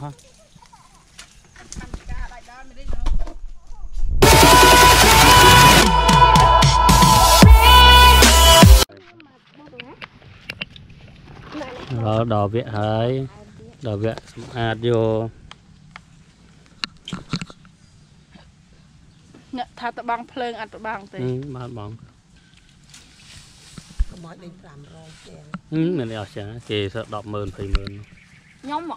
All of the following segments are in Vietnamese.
Hả? Đó đỏ viện thấy đỏ viện ad vô nè thà tụ băng phơn ăn tụ băng thì mà băng có mọi đi làm rồi mình đi ở chợ thì sợ đọp mờn thì mờn nhóm ạ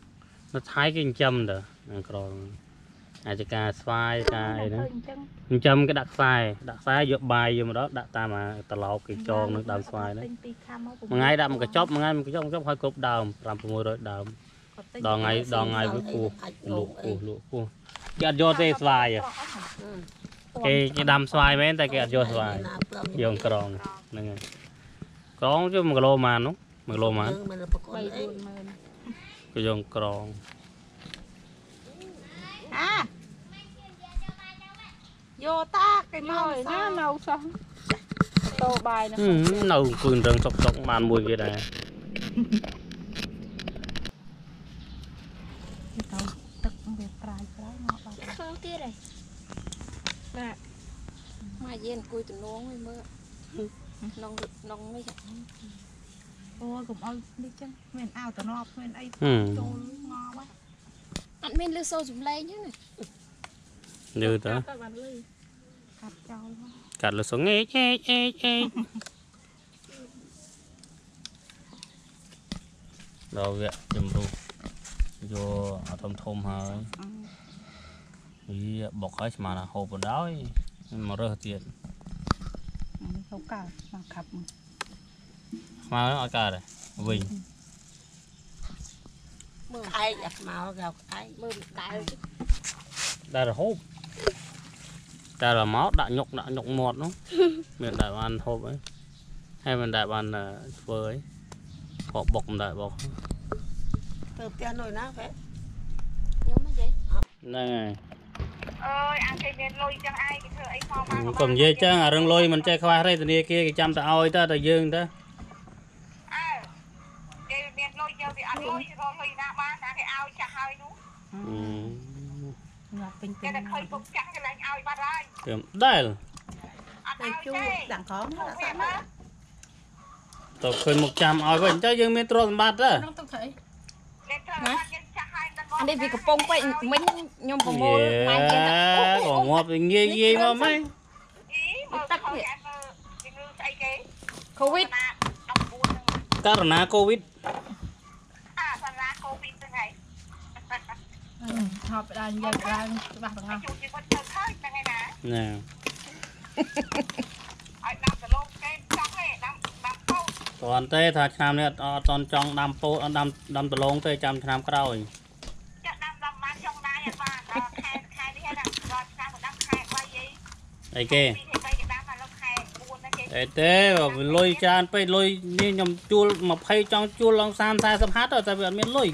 nó thái cái châm đó, còn cá xoài cá nữa, châm cái đặc xoài dọc bài dùm đó, đặc ta mà tạt lọc cái tròn nước đào xoài đó, một ngày đâm một cái chóp hơi cục đào, làm từ mùi rồi đào, đào ngày với cua, cái do tê xoài à, cái đầm xoài mấy tại cái do xoài, dòng còn, này, còn chứ một lô mà nó, cái dòng còn à vô ta cái mồi nó nấu xong tô bài nó nấu cườn rừng sọc bàn mùi kia này tức về trái nó không kia đây nè mà yên cùi tụi nó mới mơ nông mới ôi cũng ơi đi chân mình ao tao nọ mình ấy tô ngò quá ăn men lư sâu dùm lên chứ này như ta cắt lư sâu nghe che đâu vậy chùm ru vô thôm hơi đi bọc hết mà là hộp quần áo mà rơi tiền không cả mà khập mà nó ở cả rồi vinh ai mà gạo ai mưa cái đây là hộp đây là máu đã nhục một nó miền đại ban hộp ấy hay miền đại ban là phơi ấy họ bọc từ tiền nổi nát vậy nhớ mấy giấy này ơi ăn cái miếng lôi chẳng ai cái thợ ấy khoa mang cầm dây chứ à rừng lôi mình chơi khoa đây từ kia cái chăm ta oi ta dương ta lôi rồi lôi ra ba ra cái ao chặt hơi đúng. Cái này khơi bục chặt cái này ao ba ra. Đây là. Đây chú dạng khó nó là sẵn. Tôi khơi 100 ao vậy chứ dương metro tầm bát đó. Nó tôi thấy. Anh đi vì cái pông vậy mình nhom vào mô mai kia đó. Còn ngọt nghe mà mấy. Tắt vậy. Covid. Corona Covid. Học đàn dạy đàn bạc bằng không? Nè còn tê thật chăm nè, toàn trong đâm tờ lông tê chăm chăm cái đâu đây kìa đây tê, lôi chán, lôi như nhầm chua mà phay trong chua lòng xanh xa sắp hát rồi, tại vì mình lôi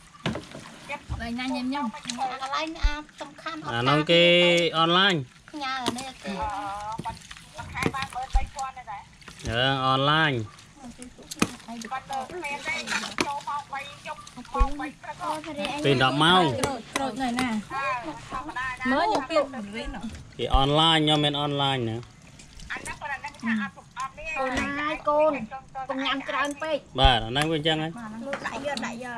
nó cái online online tiền đậm máu thì online nhau men online nữa online con cùng nhang trơn pe bà đang quên chăng đấy đại giờ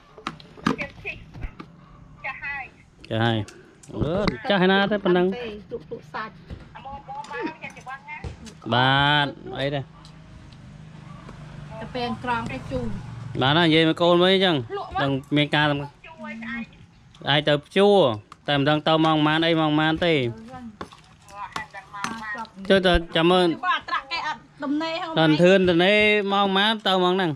trời chắc hay na thế phần năng bạn ấy đây bạn là gì mà con mới chăng đằng miền ca làm ai tập chua tầm đang tàu mong man đây mong man tì cho cảm ơn toàn thương từ đây mong má tàu mong năng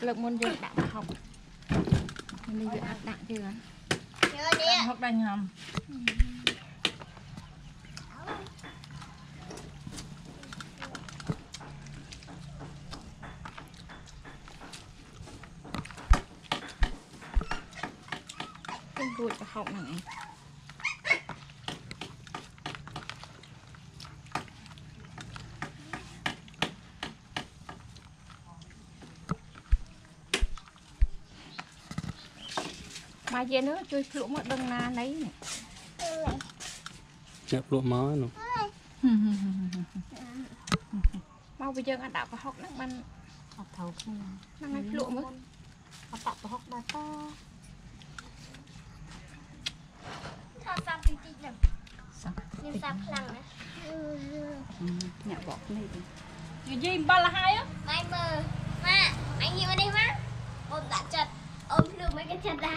lực môn dược đã học mình đi ăn đạn chưa học đành hầm cái vui cho học này mà dê nữa chơi lụa một đằng na lấy này chặt lụa máu luôn mau bây giờ ăn đạo và học năng ban học thầu năng ăn lụa mới học đạo và học bài to sao sao tinh tinh lắm nhưng sao lằng đấy nhả bọt này gì gì ba là hai á mai mờ ma anh gì mà đi má bột đã chật ôm lượm mấy cái chân đây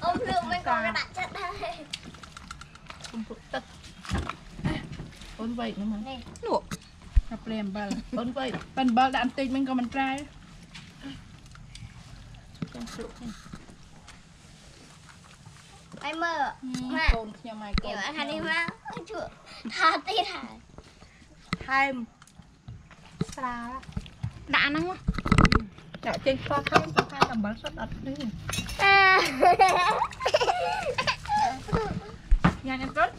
ôm lượm mấy con cái bạn chân đây không phụ tất ôn vậy nữa mà luộc cà phèm bal ôn vậy bần bal đạn tinh mình còn mình trai trong sụp ai mơ mà kiểu anh hay đi má chữa thà tê thà hai xà đạn năng quá chạy trên pha không pha khai làm bắn sắt đặt đấy nhà nhặt rớt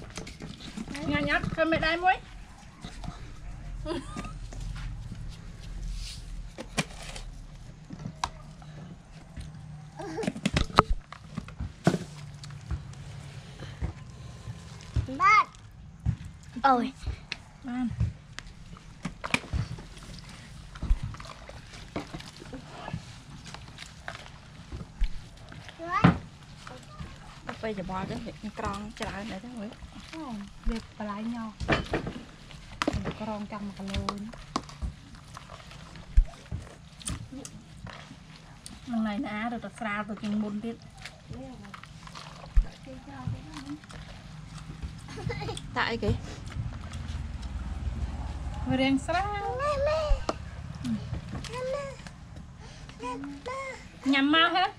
nhà nhặt không bị đai muối bắt ôi ban bây giờ bỏ cái thịt con trở lại để đấy việc lại nhau con trăm con luôn lần này ná được đặt ra từ chừng bốn tiết tại kì vừa đen sáng nhầm mau hết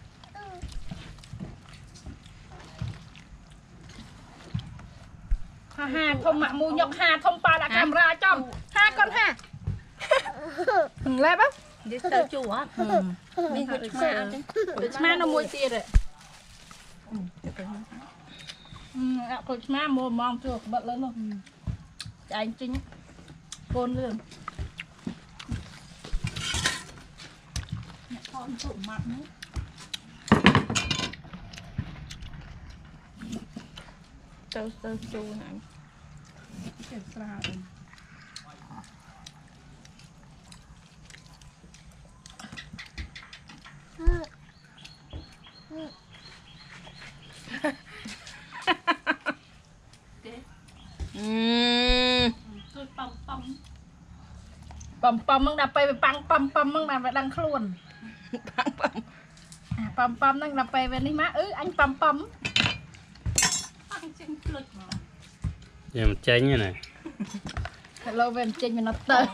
ha thông mạ mu nhọc ha thông pa đã cầm ra trong ha con ha lên bác đi tàu chủ á mình được ma nó môi tiền rồi còn ma mồm mong chuột bận lớn luôn anh chính côn luôn con tụ mặn đấy tàu tàu chủ này kiểm tra rồi bầm bầm măng đập về băng bầm bầm măng đập về đằng khuôn bầm bầm đang đập về ní má ứ anh bầm bầm giờ mình chén như này hello về chén mình nó tơi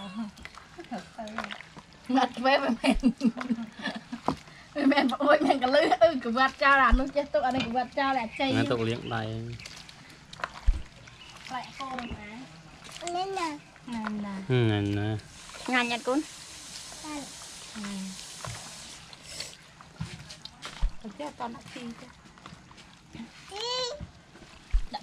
mặt về mình ôi mình cả lưỡi cứ vặt trao là nó chết tụi anh cứ vặt trao là chay nó tụi liếng này lại khô rồi nè nè ngàn nhặt cún cái con đặt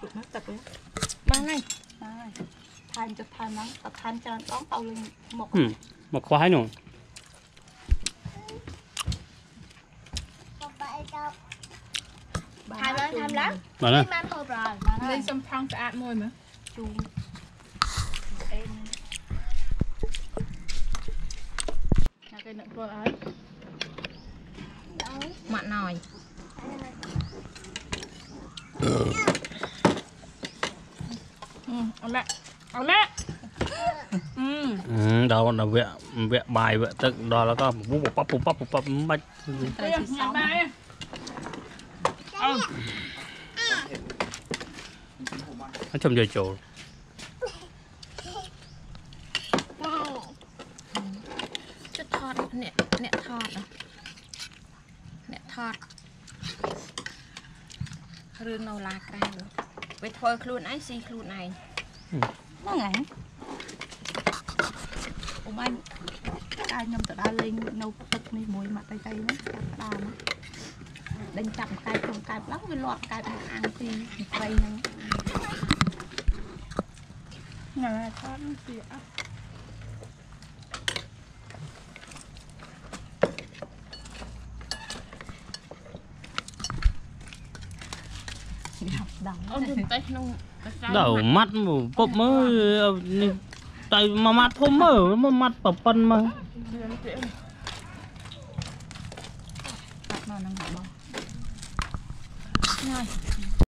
tụi nó tập đấy mang này than cho than nắng tập than cho đón tàu lên một khoái nữa tham lắm mà nó lên xong phong sẽ ăn môi mà cái nặng vừa ấy mặn nồi đó còn là vẽ bài vẽ tự đó là có búp bắp bách nó trông dây trổ nè thọt rương nâu lá cây nữa về thôi luôn ấy xì luôn này nó ngắn ông anh ai nhầm tớ đã lên nâu tực này mùi mặt tay nữa chặt đào đánh chậm cây không cây lắm với loạn cây bằng ăn thì cây này nè thọt gì á đầu mắt bụp mới tay mà mắt thôm mở mà mắt bập phân mà